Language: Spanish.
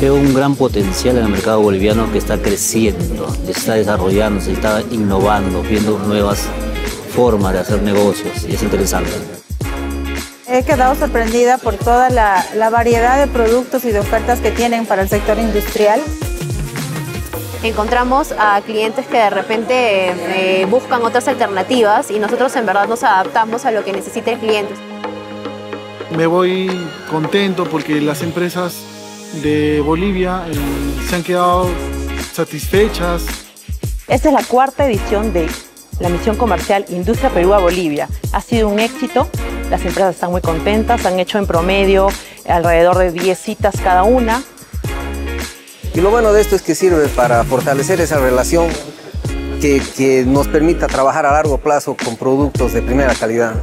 Veo un gran potencial en el mercado boliviano que está creciendo, que está desarrollando, se está innovando, viendo nuevas formas de hacer negocios y es interesante. He quedado sorprendida por toda la variedad de productos y de ofertas que tienen para el sector industrial. Encontramos a clientes que de repente buscan otras alternativas y nosotros en verdad nos adaptamos a lo que necesita el cliente. Me voy contento porque las empresas de Bolivia se han quedado satisfechas. Esta es la cuarta edición de la misión comercial Industria Perú a Bolivia. Ha sido un éxito, las empresas están muy contentas, han hecho en promedio alrededor de 10 citas cada una. Y lo bueno de esto es que sirve para fortalecer esa relación que nos permita trabajar a largo plazo con productos de primera calidad.